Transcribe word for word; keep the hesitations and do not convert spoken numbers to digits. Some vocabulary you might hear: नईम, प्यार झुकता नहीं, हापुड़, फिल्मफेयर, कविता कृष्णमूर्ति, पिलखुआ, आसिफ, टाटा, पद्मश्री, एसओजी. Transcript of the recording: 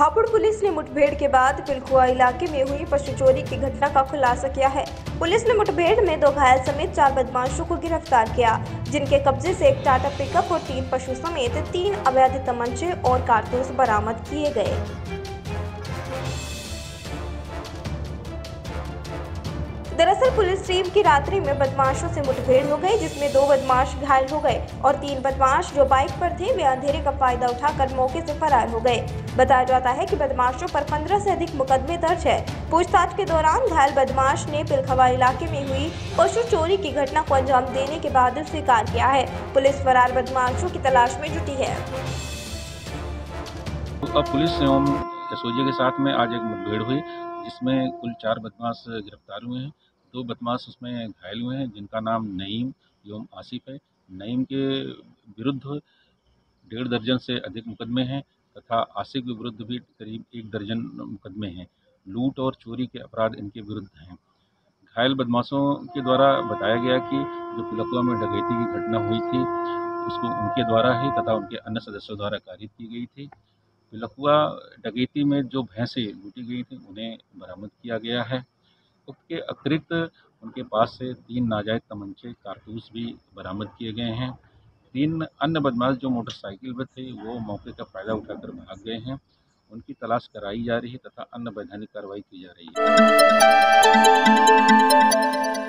हापुड़ police ने मुठभेड़ के बाद पिलखुआ इलाके में हुई पशु चोरी की घटना का खुलासा किया है। पुलिस ने मुठभेड़ में दो घायल समेत चार बदमाशों को गिरफ्तार किया, जिनके कब्जे से एक टाटा पिकअप और तीन पशु समेत तीन अवैध तमंचे और कारतूस बरामद किए गए। दरअसल पुलिस टीम की रात्रि में बदमाशों से मुठभेड़ हो गई, जिसमें दो बदमाश घायल हो गए और तीन बदमाश जो बाइक पर थे वे अंधेरे का फायदा उठाकर मौके से फरार हो गए। बताया जाता है कि बदमाशों पर पंद्रह से अधिक मुकदमे दर्ज है। पूछताछ के दौरान घायल बदमाश ने पिलखुआ इलाके में हुई पशु चोरी की घटना को अंजाम देने के बाद स्वीकार किया है। पुलिस फरार बदमाशों की तलाश में जुटी है। अब पुलिस एवं एसओजी के साथ में आज एक मुठभेड़ हुई, जिसमें कुल चार बदमाश गिरफ्तार हुए हैं। दो बदमाश उसमें घायल हुए हैं, जिनका नाम नईम एवं आसिफ है। नईम के विरुद्ध डेढ़ दर्जन से अधिक मुकदमे हैं तथा आसिफ के विरुद्ध भी करीब एक दर्जन मुकदमे हैं। लूट और चोरी के अपराध इनके विरुद्ध हैं। घायल बदमाशों के द्वारा बताया गया कि जो पिलखुआ में डकैती की घटना हुई थी उसको उनके द्वारा ही तथा उनके अन्य सदस्यों द्वारा कारित की गई थी। पिलखुआ डकैती में जो भैंसें लूटी गई थी उन्हें बरामद किया गया है। उसके अतिरिक्त उनके पास से तीन नाजायज तमंचे कारतूस भी बरामद किए गए हैं। तीन अन्य बदमाश जो मोटरसाइकिल पर थे वो मौके का फ़ायदा उठाकर भाग गए हैं। उनकी तलाश कराई जा रही है तथा अन्य वैधानिक कार्रवाई की जा रही है।